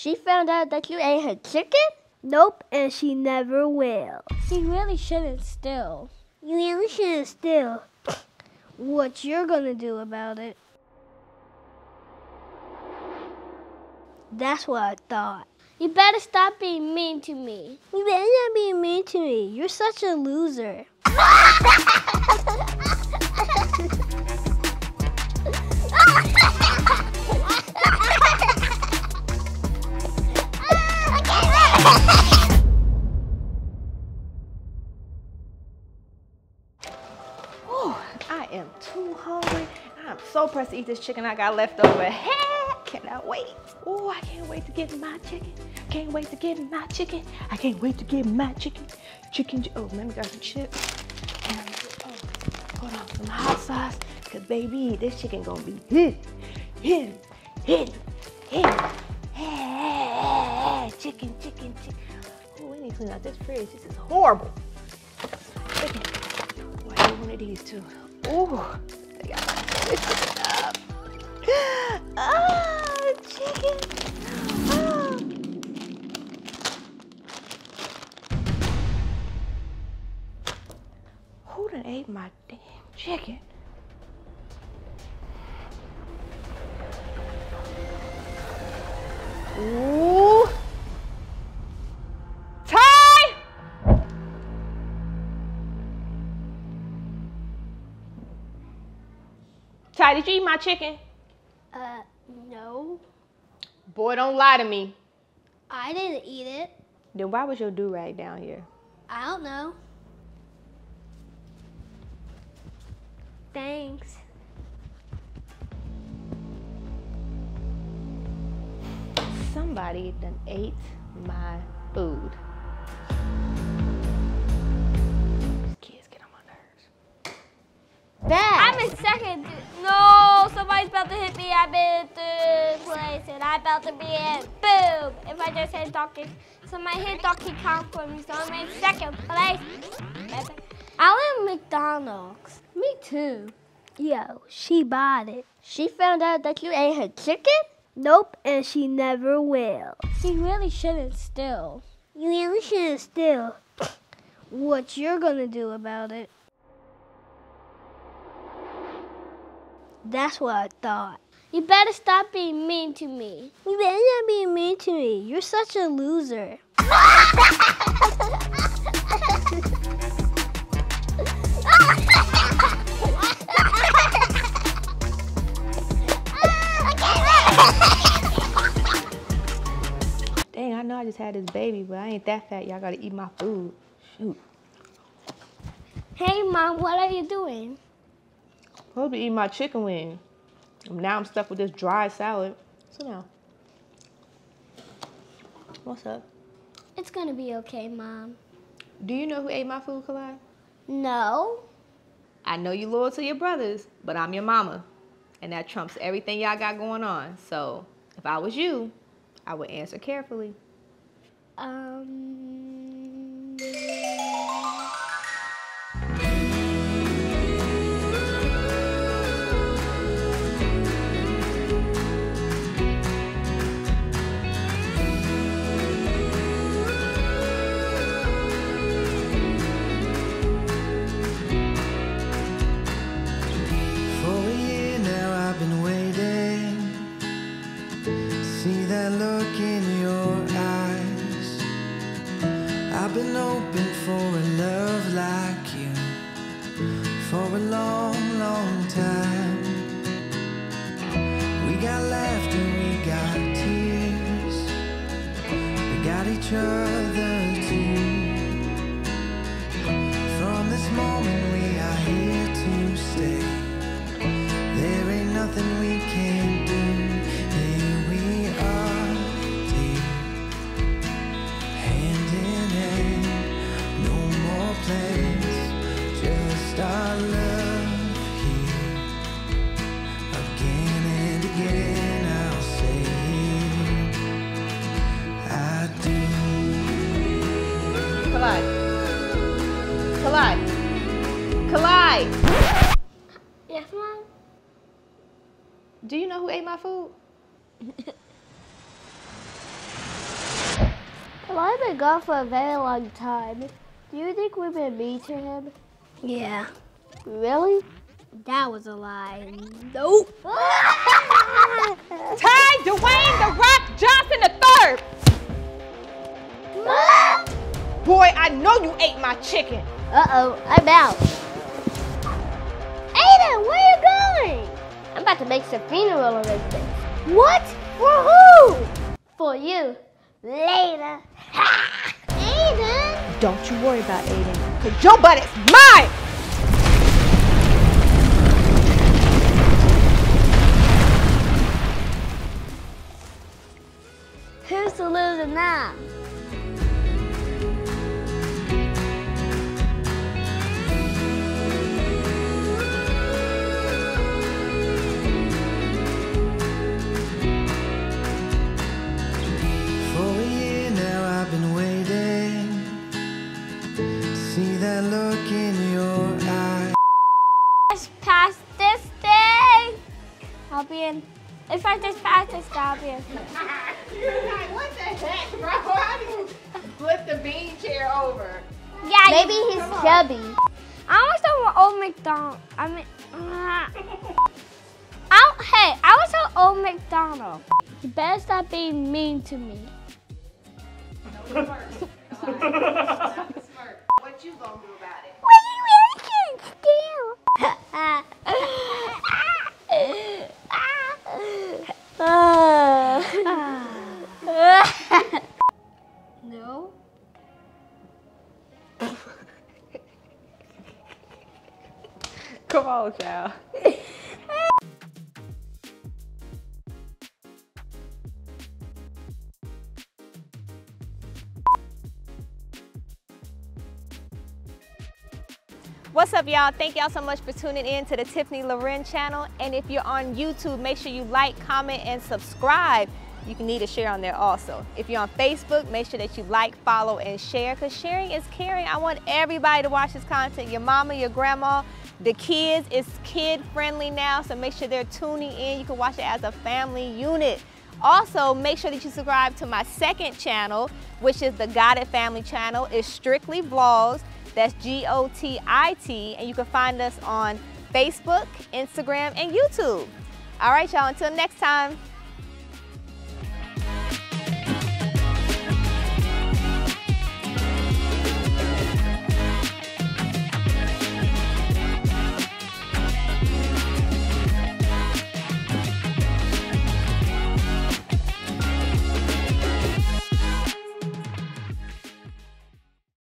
She found out that you ate her chicken? Nope, and she never will. She really shouldn't steal. You really shouldn't steal. What you're gonna do about it? That's what I thought. You better stop being mean to me. You better not be mean to me. You're such a loser. Oh, I am too hungry. I'm so pressed to eat this chicken I got left over. Heck, cannot wait. Oh, I can't wait to get my chicken. Can't wait to get my chicken. I can't wait to get my chicken. Chicken, oh, let me grab some chips. And, oh, hold on, some hot sauce. Cause baby, this chicken gonna be hit. Hey, chicken. Oh, we need to clean out this fridge. This is horrible. Chicken. Oh, I need one of these too. Oh, I got my chicken up. Oh, chicken. Oh. Who done ate my damn chicken? Ooh. Ty! Ty, did you eat my chicken? No. Boy, don't lie to me. I didn't eat it. Then why was your do-rag down here? I don't know. Thanks. Somebody done ate my food. These kids get on my nerves. Dad! I'm in second. No, somebody's about to hit me. I'm in third place and I'm about to be in boom. If I just hit Donkey, somebody hit Donkey Kong for me, so I'm in second place. I live in McDonald's. Me too. Yo, she bought it. She found out that you ate her chicken? Nope, and she never will. She really shouldn't steal. You really shouldn't steal. What you're gonna do about it? That's what I thought. You better stop being mean to me. You better not be mean to me. You're such a loser. Dang, I know I just had this baby, but I ain't that fat. Y'all gotta eat my food. Shoot. Hey, Mom, what are you doing? Supposed to eat my chicken wing. Now I'm stuck with this dry salad. Sit down. What's up? It's gonna be okay, Mom. Do you know who ate my food, Kalai? No. I know you loyal to your brothers, but I'm your mama. And that trumps everything y'all got going on. So if I was you, I would answer carefully. Kalai! Yes, Mom? Do you know who ate my food? been gone for a very long time. Do you think we've been mean to him? Yeah. Really? That was a lie. Nope. Ty Dwayne The Rock Johnson III! Mom! Boy, I know you ate my chicken. Uh-oh, I'm out. Aiden, where are you going? I'm about to make some funeral arrangements. What? For who? For you. Later. Ha! Aiden! Don't you worry about Aiden, because your butt is mine! Who's the loser now? If I just pass this, I'll be okay. You're like, what the heck, bro? How do you flip the bean chair over? Yeah, maybe he's chubby. I want some old McDonald's. I mean, I want some old McDonald's. You better stop being mean to me. No, it's smart. It's smart. What you gonna do about it? What you really can't steal? No. Come on, child. What's up, y'all? Thank y'all so much for tuning in to the Tiffany Loren channel. And if you're on YouTube, make sure you like, comment, and subscribe. You can need to share on there also. If you're on Facebook, make sure that you like, follow, and share, because sharing is caring. I want everybody to watch this content, your mama, your grandma, the kids. It's kid-friendly now, so make sure they're tuning in. You can watch it as a family unit. Also, make sure that you subscribe to my second channel, which is the Got It Family channel. It's strictly vlogs. That's GOTIT, and you can find us on Facebook, Instagram, and YouTube. All right, y'all, until next time.